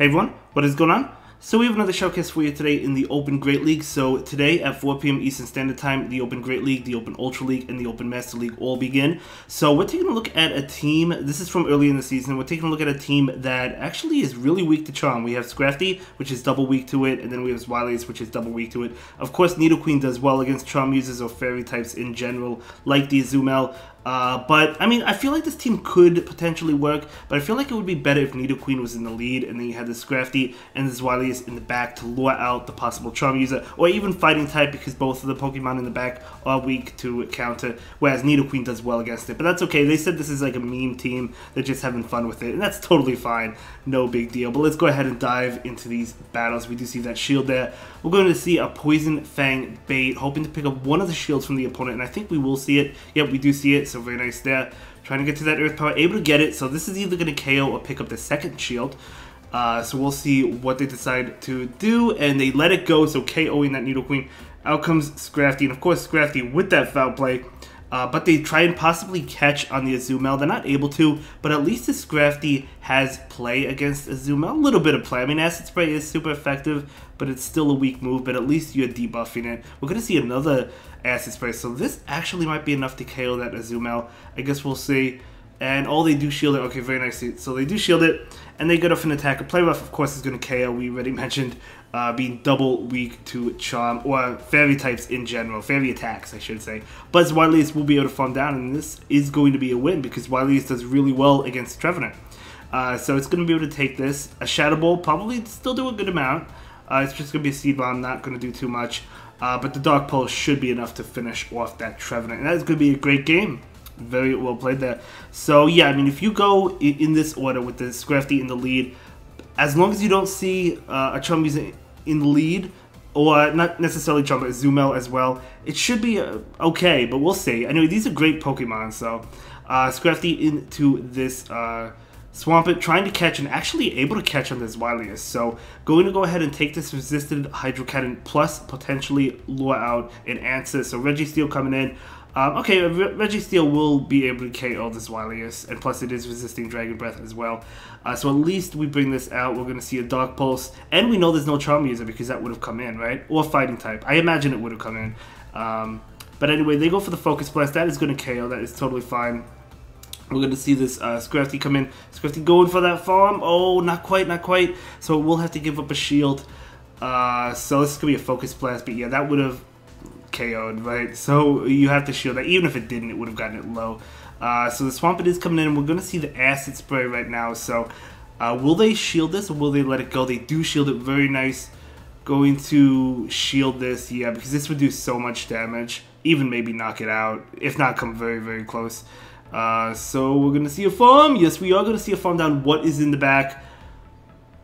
Hey everyone, what is going on? So we have another showcase for you today in the Open Great League. So today at 4 PM Eastern Standard Time, the Open Great League, the Open Ultra League, and the Open Master League all begin. So we're taking a look at a team. This is from early in the season. We're taking a look at a team that actually is really weak to Charm. We have Scrafty, which is double weak to it, and then we have Zweilous, which is double weak to it. Of course, Nidoqueen does well against Charm users or Fairy types in general, like the Azumarill. But, I mean, I feel like this team could potentially work, but I feel like it would be better if Nidoqueen was in the lead, and then you had the Scrafty and the Zweilous in the back to lure out the possible Charm user, or even Fighting type, because both of the Pokemon in the back are weak to counter, whereas Nidoqueen does well against it. But that's okay, they said this is like a meme team, they're just having fun with it, and that's totally fine, no big deal. But let's go ahead and dive into these battles. We do see that shield there. We're going to see a Poison Fang bait, hoping to pick up one of the shields from the opponent, and I think we will see it. Yep, we do see it. So very nice there. Trying to get to that Earth Power. Able to get it. So this is either going to KO or pick up the second shield. So we'll see what they decide to do. And they let it go. So KOing that Nidoqueen. Out comes Scrafty. And of course Scrafty with that foul play. But they try and possibly catch on the Azumarill. They're not able to. But at least the Scrafty has play against Azumarill. A little bit of play. I mean, Acid Spray is super effective. But it's still a weak move. But at least you're debuffing it. We're going to see another Acid Spray, so this actually might be enough to KO that Azumarill. I guess we'll see. And they do shield it. Okay, very nice. So they do shield it, and they get off an attack. A play rough, of course, is going to KO. We already mentioned being double weak to Charm, or Fairy types in general. Fairy attacks, I should say. But Zweilous will be able to farm down, and this is going to be a win, because Zweilous does really well against Trevenant. So it's going to be able to take this. A Shadow Ball, probably still do a good amount. It's just going to be a Seed Bomb, not going to do too much. But the Dark Pulse should be enough to finish off that Trevenant. And that is going to be a great game. Very well played there. So, yeah, I mean, if you go in this order with the Scrafty in the lead, as long as you don't see a Charm user in the lead, or not necessarily Charm, but Azumarill as well, it should be okay, but we'll see. Anyway, these are great Pokemon, so Scrafty into this Swampert, trying to catch, and actually able to catch on this Zweilous. So going to go ahead and take this resisted Hydro Cannon, plus potentially lure out an answer. So Registeel coming in. Okay, Registeel will be able to KO this Zweilous, and plus it is resisting Dragon Breath as well. So at least we bring this out. We're going to see a Dark Pulse, and we know there's no Charm user because that would have come in, right? Or Fighting type. I imagine it would have come in. But anyway, they go for the Focus Blast. That is going to KO. That is totally fine. We're going to see this Scrafty come in. Scrafty going for that farm. Oh, not quite, not quite. So we'll have to give up a shield. So this is going to be a Focus Blast. But yeah, that would have KO'd, right? So you have to shield that. Even if it didn't, it would have gotten it low. So the Swampert is coming in. And we're going to see the Acid Spray right now. So will they shield this or will they let it go? They do shield it. Very nice. Going to shield this. Yeah, because this would do so much damage. Even maybe knock it out. If not, come very, very close. So we're going to see a farm. Yes, we are going to see a farm down. What is in the back?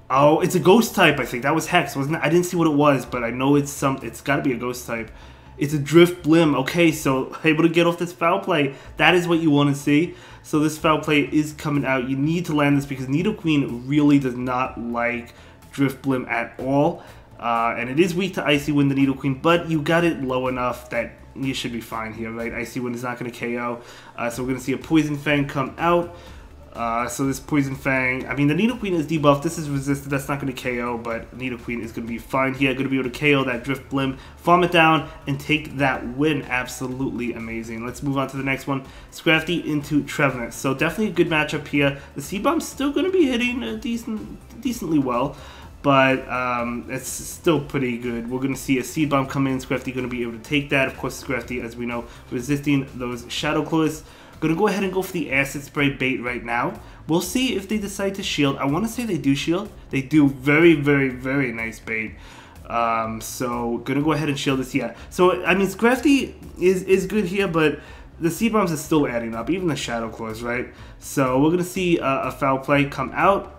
Oh, it's a ghost type, I think. That was Hex, wasn't it? I didn't see what it was, but I know it's some. It's got to be a ghost type. It's a Drifblim. Okay, so able to get off this foul play. That is what you want to see. So this foul play is coming out. You need to land this because Nidoqueen really does not like Drifblim at all. And it is weak to Icy Wind, the Nidoqueen, but you got it low enough that you should be fine here, right? Icy Wind is not going to KO. So we're going to see a Poison Fang come out. So this Poison Fang, I mean, the Nidoqueen is debuffed. This is resisted. That's not going to KO, but Nidoqueen is going to be fine here. Going to be able to KO that Drifblim, farm it down, and take that win. Absolutely amazing. Let's move on to the next one. Scrafty into Trevenant. So definitely a good matchup here. The Seed Bomb's still going to be hitting decently well. But it's still pretty good. We're going to see a Seed Bomb come in. Scrafty going to be able to take that. Of course, Scrafty, as we know, resisting those Shadow Claws. Going to go ahead and go for the Acid Spray bait right now. We'll see if they decide to shield. I want to say they do shield. They do very, very, very nice bait. So going to go ahead and shield this here. So, I mean, Scrafty is good here, but the Seed Bombs are still adding up. Even the Shadow Claws, right? So we're going to see a Foul Play come out.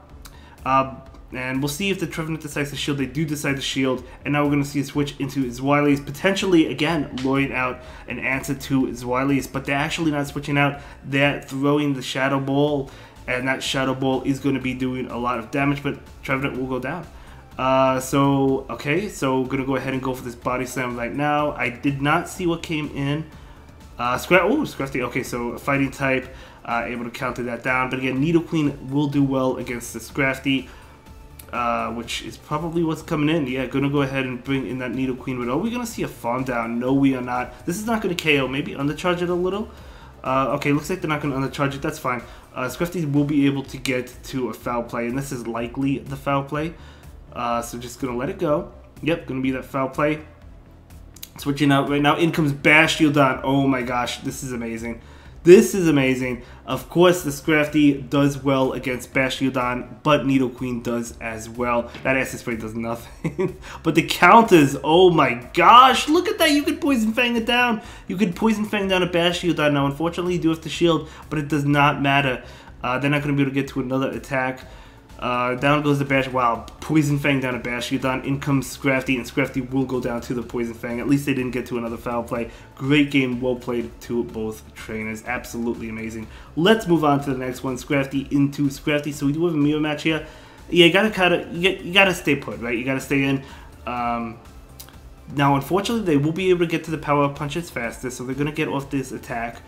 And we'll see if the Trevenant decides to shield. They do decide to shield. And now we're going to see a switch into Zweilous. Potentially, again, luring out an answer to Zweilous. But they're actually not switching out. They're throwing the Shadow Ball. And that Shadow Ball is going to be doing a lot of damage. But Trevenant will go down. So we're going to go ahead and go for this Body Slam right now. I did not see what came in. Scrafty. Okay, so a Fighting type. Able to counter that down. But again, Nidoqueen will do well against the Scrafty. which is probably what's coming in. Yeah, gonna go ahead and bring in that Nidoqueen, but are we gonna see a Fawn Down? No, we are not. This is not gonna KO. Maybe undercharge it a little. Okay, looks like they're not gonna undercharge it. That's fine. Scrafty will be able to get to a foul play, and this is likely the foul play. So just gonna let it go. Yep, gonna be that foul play. Switching out right now. In comes Bastiodon. Oh my gosh, this is amazing. This is amazing. Of course, the Scrafty does well against Bastiodon, but Nidoqueen does as well. That acid spray does nothing. But the counters, oh my gosh, look at that. You could Poison Fang it down. You could Poison Fang down a Bastiodon. Now, unfortunately, you do have to shield, but it does not matter. They're not going to be able to get to another attack. Down goes the Bash. Wow, Poison Fang down a Bastiodon. In comes Scrafty, and Scrafty will go down to the Poison Fang. At least they didn't get to another foul play. Great game, well played to both trainers. Absolutely amazing. Let's move on to the next one. Scrafty into Scrafty. So we do have a mirror match here. Yeah, you gotta stay put, right? You gotta stay in. Now, unfortunately, they will be able to get to the power punches faster, so they're gonna get off this attack.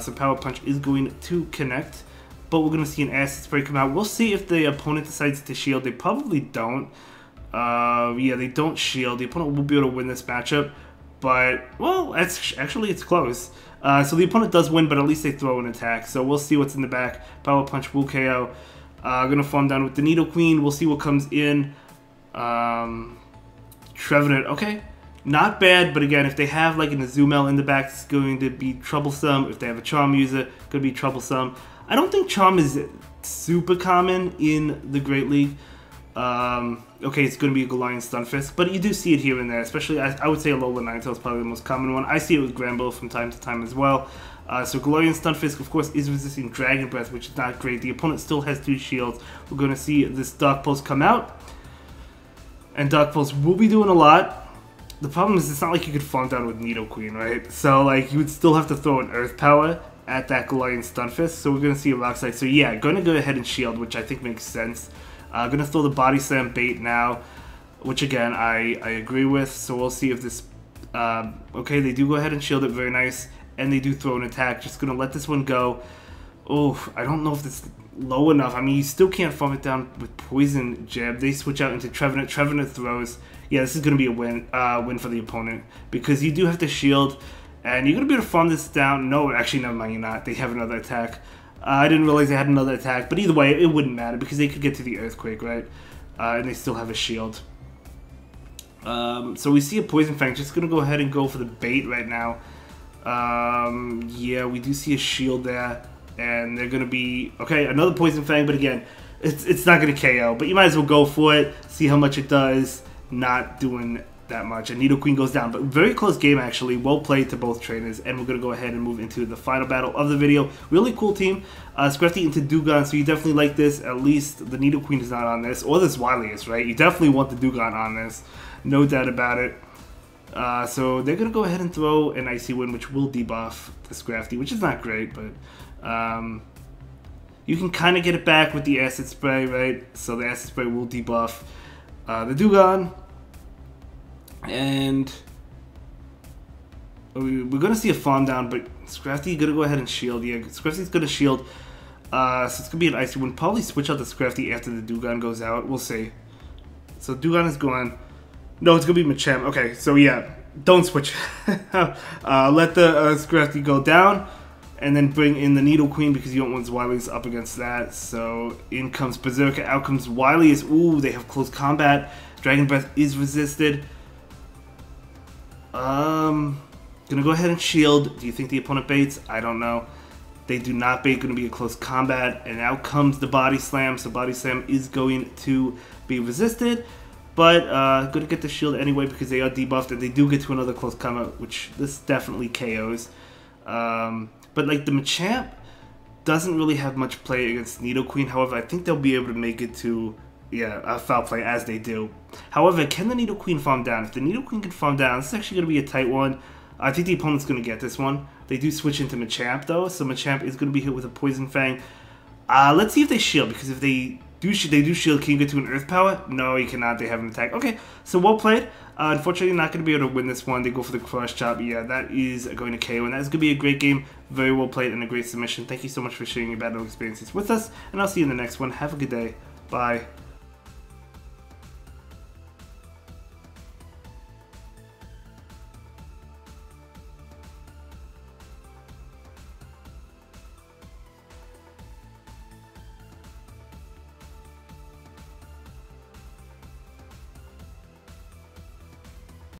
So power punch is going to connect. But we're going to see an acid spray come out. We'll see if the opponent decides to shield. They probably don't. Yeah, they don't shield. The opponent will be able to win this matchup. But, well, actually it's close. So the opponent does win, but at least they throw an attack. So we'll see what's in the back. Power Punch will KO. Going to farm down with the Nidoqueen. We'll see what comes in. Trevenant. Okay. Not bad, but again, if they have like an Azumarill in the back, it's going to be troublesome. If they have a Charm user, it's going to be troublesome. I don't think Charm is super common in the Great League. Okay, it's going to be a Galarian Stunfisk, but you do see it here and there, especially I would say Alola Ninetale is probably the most common one. I see it with Granbull from time to time as well. So Galarian Stunfisk, of course, is resisting Dragon Breath, which is not great. The opponent still has two shields. We're going to see this Dark Pulse come out, and Dark Pulse will be doing a lot. The problem is it's not like you could farm down with Nidoqueen, right? So, like, you would still have to throw an Earth Power at that Galarian Stunfisk. So we're going to see a Rock Slide. So, yeah, going to go ahead and shield, which I think makes sense. Going to throw the Body Slam bait now, which, again, I agree with. So we'll see if this... okay, they do go ahead and shield it. Very nice. And they do throw an attack. Just going to let this one go. Oh, I don't know if this... low enough. I mean, you still can't farm it down with Poison Jab. They switch out into Trevenant. Trevenant throws. Yeah, this is going to be a win for the opponent because you do have to shield, and you're going to be able to farm this down. No, actually, never mind. You're not. They have another attack. I didn't realize they had another attack, but either way, it wouldn't matter because they could get to the Earthquake, right? And they still have a shield. So we see a Poison Fang. Just going to go ahead and go for the bait right now. Yeah, we do see a shield there. And they're going to be, okay, another Poison Fang, but again, it's not going to KO. But you might as well go for it, see how much it does, not doing that much. And Nidoqueen goes down, but very close game, actually. Well played to both trainers, and we're going to go ahead and move into the final battle of the video. Really cool team. Scrafty into Dewgong, so you definitely like this. At least the Nidoqueen is not on this, or the Zweilous, right? You definitely want the Dewgong on this, no doubt about it. So they're going to go ahead and throw an Icy Wind, which will debuff the Scrafty, which is not great, but... you can kind of get it back with the acid spray, right? So the acid spray will debuff the Dewgong, and we're gonna see a farm down. But Scrafty gonna go ahead and shield. Yeah, Scrafty's gonna shield, so it's gonna be an Icy Wind. Probably switch out the Scrafty after the Dewgong goes out. We'll see. So Dewgong is gone. No, it's gonna be Machamp. Okay, so yeah, don't switch. Let the Scrafty go down. And then bring in the Nidoqueen because you don't want Zweilous up against that. So in comes Berserker, out comes Zweilous. Ooh, they have close combat. Dragon Breath is resisted. Gonna go ahead and shield. Do you think the opponent baits? I don't know. They do not bait. Gonna be a close combat. And out comes the Body Slam. So Body Slam is going to be resisted. But gonna get the shield anyway because they are debuffed. And they do get to another close combat, which this definitely KOs. But like the Machamp doesn't really have much play against Nidoqueen. However, I think they'll be able to make it to, yeah, a foul play as they do. However, can the Nidoqueen farm down? If the Nidoqueen can farm down, this is actually going to be a tight one. I think the opponent's going to get this one. They do switch into Machamp though, so Machamp is going to be hit with a Poison Fang. Let's see if they shield, because if they do shield, can you get to an Earth Power? No, you cannot. They have an attack. Okay, so well played. Unfortunately, not going to be able to win this one. They go for the Crush Chop. Yeah, that is going to KO, and that's going to be a great game. Very well played and a great submission. Thank you so much for sharing your battle experiences with us, and I'll see you in the next one. Have a good day. Bye.